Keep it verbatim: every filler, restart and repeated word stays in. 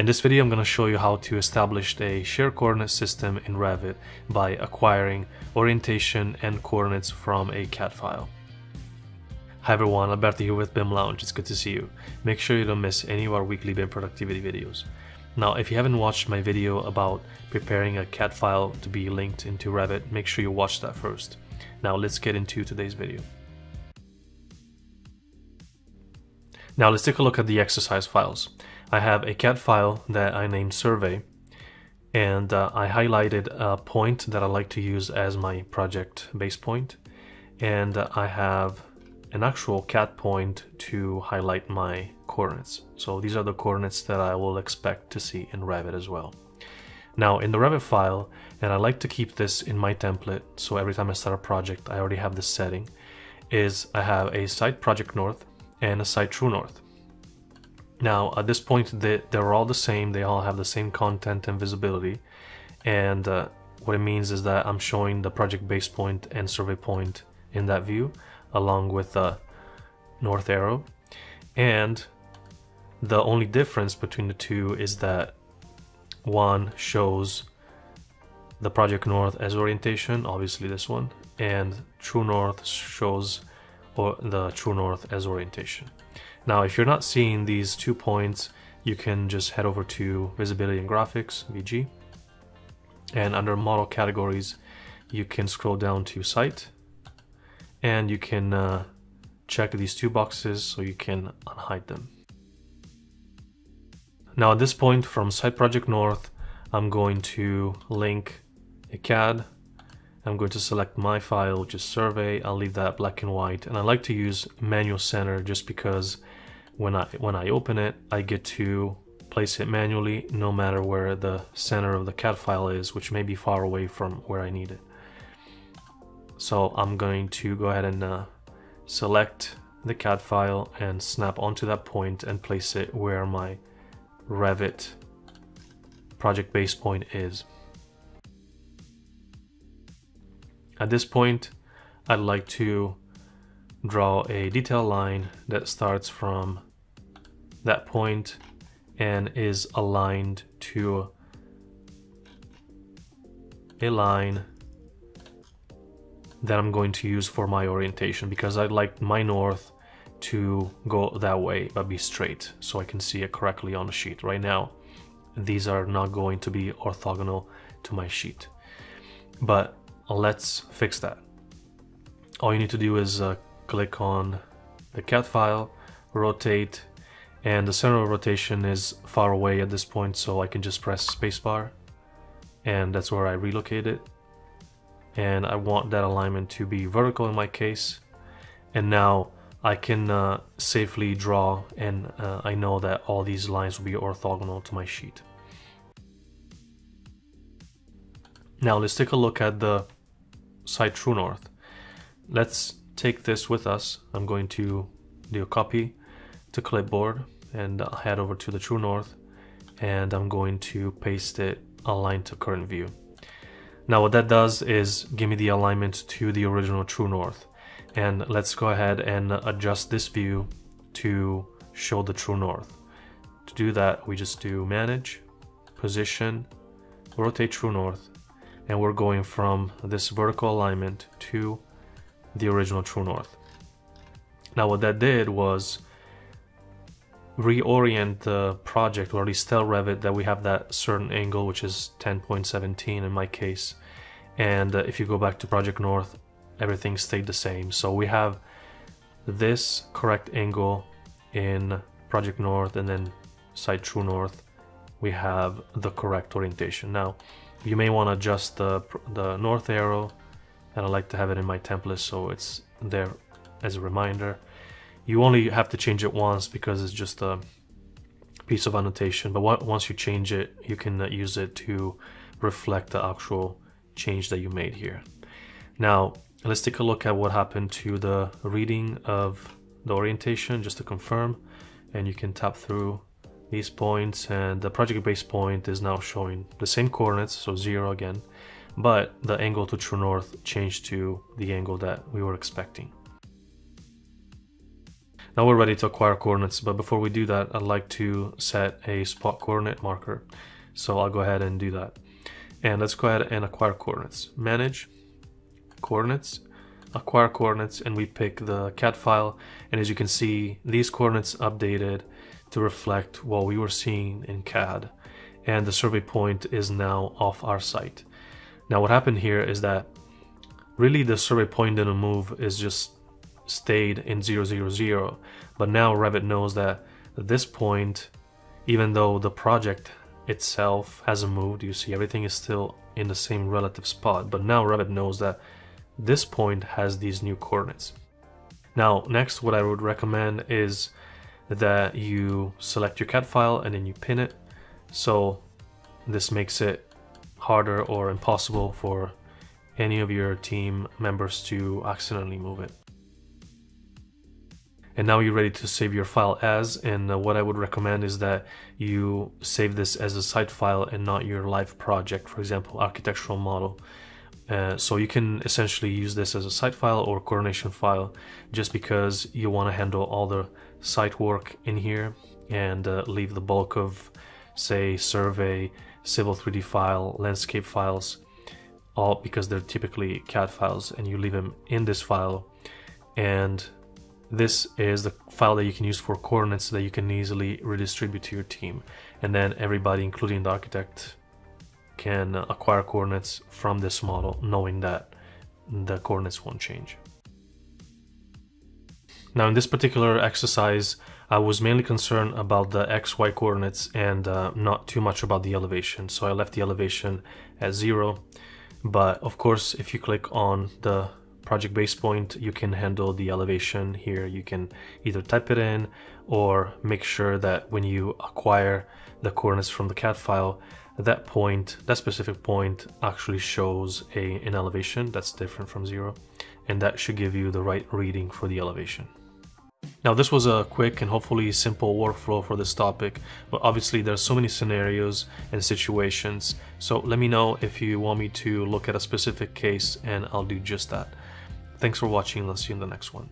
In this video, I'm going to show you how to establish a shear coordinate system in Revit by acquiring orientation and coordinates from a C A D file. Hi everyone, Alberto here with BIM Lounge. It's good to see you. Make sure you don't miss any of our weekly BIM productivity videos. Now, if you haven't watched my video about preparing a C A D file to be linked into Revit, make sure you watch that first. Now let's get into today's video. Now let's take a look at the exercise files. I have a C A D file that I named survey, and uh, I highlighted a point that I like to use as my project base point, and uh, I have an actual C A D point to highlight my coordinates. So these are the coordinates that I will expect to see in Revit as well. Now in the Revit file, and I like to keep this in my template, so every time I start a project I already have this setting, is I have a site project north and a site true north. Now at this point they, they're all the same, they all have the same content and visibility, and uh, what it means is that I'm showing the project base point and survey point in that view along with the north arrow, and the only difference between the two is that one shows the project north as orientation, obviously this one, and true north shows or the true north as orientation. Now if you're not seeing these two points, you can just head over to visibility and graphics, V G, and under model categories you can scroll down to site, and you can uh, check these two boxes so you can unhide them. Now at this point from site project north, I'm going to link a C A D. I'm going to select my file, which is survey. I'll leave that black and white, and I like to use manual center just because when I when I open it, I get to place it manually no matter where the center of the C A D file is, which may be far away from where I need it. So I'm going to go ahead and uh, select the C A D file and snap onto that point and place it where my Revit project base point is. At this point, I'd like to draw a detail line that starts from that point and is aligned to a line that I'm going to use for my orientation, because I'd like my north to go that way but be straight so I can see it correctly on the sheet. Right now these are not going to be orthogonal to my sheet, but let's fix that. All you need to do is uh, click on the C A D file, rotate, and the center of rotation is far away at this point, so I can just press spacebar, and that's where I relocate it. And I want that alignment to be vertical in my case, and now I can uh, safely draw, and uh, I know that all these lines will be orthogonal to my sheet. Now let's take a look at the site true north. Let's take this with us. I'm going to do a copy to clipboard, and I'll head over to the true north, and I'm going to paste it, align to current view. Now what that does is give me the alignment to the original true north, and let's go ahead and adjust this view to show the true north. To do that, we just do manage, position, rotate true north, and we're going from this vertical alignment to the original true north. Now what that did was reorient the project, or at least tell Revit that we have that certain angle, which is ten point one seven in my case, and uh, if you go back to project north, everything stayed the same. So we have this correct angle in project north, and then site true north we have the correct orientation. Now you may want to adjust the, the north arrow, and I like to have it in my template so it's there as a reminder. You only have to change it once because it's just a piece of annotation, but once you change it, you can use it to reflect the actual change that you made here. Now let's take a look at what happened to the reading of the orientation, just to confirm, and you can tap through these points, and the project base point is now showing the same coordinates, so zero again, but the angle to true north changed to the angle that we were expecting. Now we're ready to acquire coordinates, but before we do that, I'd like to set a spot coordinate marker. So I'll go ahead and do that. And let's go ahead and acquire coordinates. Manage, coordinates, acquire coordinates, and we pick the C A D file. And as you can see, these coordinates updated to reflect what we were seeing in C A D. And the survey point is now off our site. Now what happened here is that really the survey point didn't move, it's just stayed in zero zero zero. But now Revit knows that at this point, even though the project itself hasn't moved, you see everything is still in the same relative spot, but now Revit knows that this point has these new coordinates. Now next, what I would recommend is that you select your C A D file and then you pin it. So this makes it harder or impossible for any of your team members to accidentally move it. And now you're ready to save your file as, and what I would recommend is that you save this as a site file and not your live project, for example, architectural model. Uh, so you can essentially use this as a site file or coordination file, just because you want to handle all the site work in here and uh, leave the bulk of, say, survey, Civil three D file, landscape files, all because they're typically C A D files, and you leave them in this file. And this is the file that you can use for coordinates that you can easily redistribute to your team. And then everybody, including the architect, can acquire coordinates from this model, knowing that the coordinates won't change. Now in this particular exercise, I was mainly concerned about the X Y coordinates and uh, not too much about the elevation. So I left the elevation at zero, but of course, if you click on the project base point, you can handle the elevation here. You can either type it in or make sure that when you acquire the coordinates from the C A D file, that point, that specific point actually shows a, an elevation that's different from zero. And that should give you the right reading for the elevation. Now this was a quick and hopefully simple workflow for this topic, but obviously there are so many scenarios and situations, so let me know if you want me to look at a specific case and I'll do just that. Thanks for watching, let's see you in the next one.